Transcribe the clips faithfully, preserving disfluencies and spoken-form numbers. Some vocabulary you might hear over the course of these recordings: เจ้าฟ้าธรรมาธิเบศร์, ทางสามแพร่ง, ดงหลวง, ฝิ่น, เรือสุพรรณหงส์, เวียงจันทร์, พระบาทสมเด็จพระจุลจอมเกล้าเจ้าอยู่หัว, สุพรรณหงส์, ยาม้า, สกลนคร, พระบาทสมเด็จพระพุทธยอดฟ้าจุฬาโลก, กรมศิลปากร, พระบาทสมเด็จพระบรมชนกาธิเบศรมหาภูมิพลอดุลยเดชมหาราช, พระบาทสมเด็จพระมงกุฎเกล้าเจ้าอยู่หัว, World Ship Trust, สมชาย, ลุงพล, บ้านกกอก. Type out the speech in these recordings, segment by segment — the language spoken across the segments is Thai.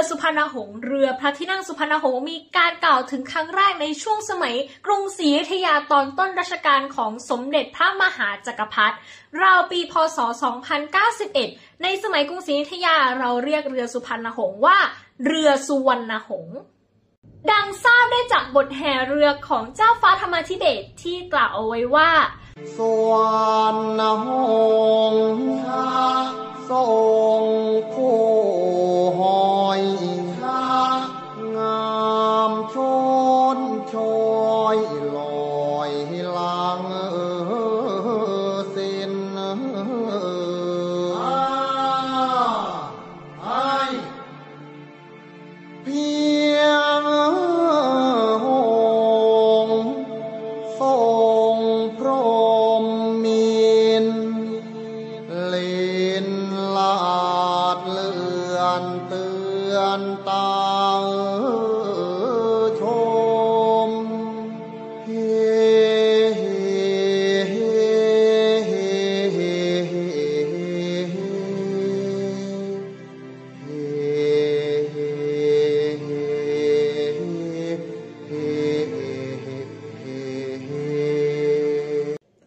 รือสุพรรณหงส์เรือพระที่นั่งสุพรรณหงส์มีการกล่าวถึงครั้งแรกในช่วงสมัยกรุงศรีอยุธยาตอนต้นรัชกาลของสมเด็จพระมหาจักรพรรดิราวปีพ.ศ. สองพันเก้าสิบเอ็ดในสมัยกรุงศรีอยุธยาเราเรียกเรือสุพรรณหงส์ว่าเรือสุวรรณหงส์ดังทราบได้จากบทแห่เรือของเจ้าฟ้าธรรมาธิเบศร์ที่กล่าวเอาไว้ว่าสุวรรณหงส์ทรงผู้หอยหางามชนชอยลอยลางสินเพียงหงทรงพรหมีเตือนตาชมเฮเฮเฮเฮเฮ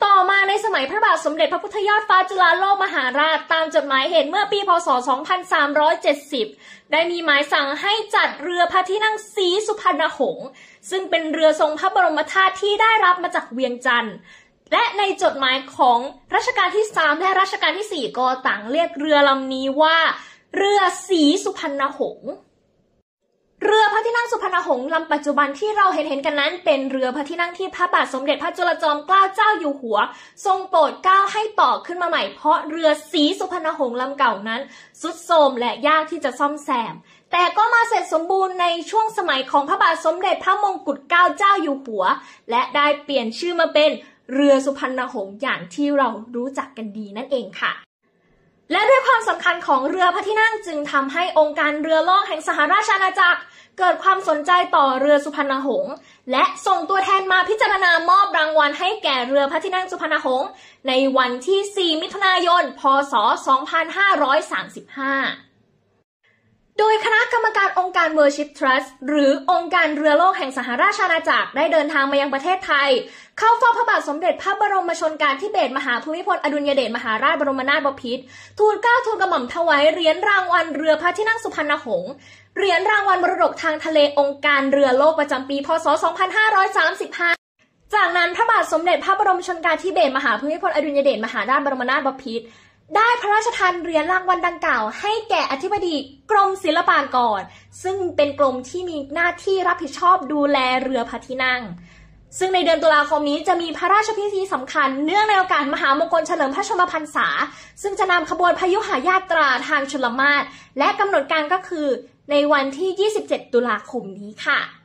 ต่อมาในสมัยพระบาทสมเด็จพระพุทธยอดฟ้าจุฬาโลกมหาราชตามจดหมายเหตุเมื่อปีพ.ศ. สองพันสามร้อยเจ็ดสิบได้มีหมายสั่งให้จัดเรือพระที่นั่งศรีสุพรรณหงส์ซึ่งเป็นเรือทรงพระบรมธาตุที่ได้รับมาจากเวียงจันทร์และในจดหมายของรัชกาลที่สามและรัชกาลที่สี่ก็ต่างเรียกเรือลำนี้ว่าเรือศรีสุพรรณหงส์เรือพระที่นั่งสุพรรณหงส์ลำปัจจุบันที่เราเห็นเห็นกันนั้นเป็นเรือพระที่นั่งที่พระบาทสมเด็จพระจุลจอมเกล้าเจ้าอยู่หัวทรงโปรดเกล้าให้ต่อขึ้นมาใหม่เพราะเรือศรีสุพรรณหงส์ลำเก่านั้นทรุดโทรมและยากที่จะซ่อมแซมแต่ก็มาเสร็จสมบูรณ์ในช่วงสมัยของพระบาทสมเด็จพระมงกุฎเกล้าเจ้าอยู่หัวและได้เปลี่ยนชื่อมาเป็นเรือสุพรรณหงส์อย่างที่เรารู้จักกันดีนั่นเองค่ะและด้วยความสำคัญของเรือพระที่นั่งจึงทำให้องค์การเรือล่องแห่งสหราชอาณาจักรเกิดความสนใจต่อเรือสุพรรณหงส์และส่งตัวแทนมาพิจารณามอบรางวัลให้แก่เรือพระที่นั่งสุพรรณหงส์ในวันที่สี่มิถุนายนพ.ศ. สองพันห้าร้อยสามสิบห้าโดยคณะกรรมการองค์การ World Ship Trust หรือองค์การเรือล่องแห่งสหราชอาณาจักรได้เดินทางมายังประเทศไทยเข้าเฝ้าพระบาทสมเด็จพระบรมชนกาธิเบศรมหาภูมิพลอดุลยเดชมหาราชบรมนาถบพิตรทูลเกล้าทูลกระหม่อมถวายเหรียญรางวัลเรือพระที่นั่งสุพรรณหงส์เหรียญรางวัลมรดกทางทะเลองค์การเรือโลกประจำปีพ.ศ. สองพันห้าร้อยสามสิบห้าจากนั้นพระบาทสมเด็จพระบรมชนกาธิเบศรมหาภูมิพลอดุลยเดชมหาราชบรมนาถบพิตรได้พระราชทานเหรียญรางวัลดังกล่าวให้แก่อธิบดีกรมศิลปากรซึ่งเป็นกรมที่มีหน้าที่รับผิดชอบดูแลเรือพระที่นั่งซึ่งในเดือนตุลาคมนี้จะมีพระราชพิธีสำคัญเนื่องในโอกาสมหามงคลเฉลิมพระชนมพรรษาซึ่งจะนำขบวนพยุหญาตราทางชลมาศและกำหนดการก็คือในวันที่ยี่สิบเจ็ดตุลาคมนี้ค่ะ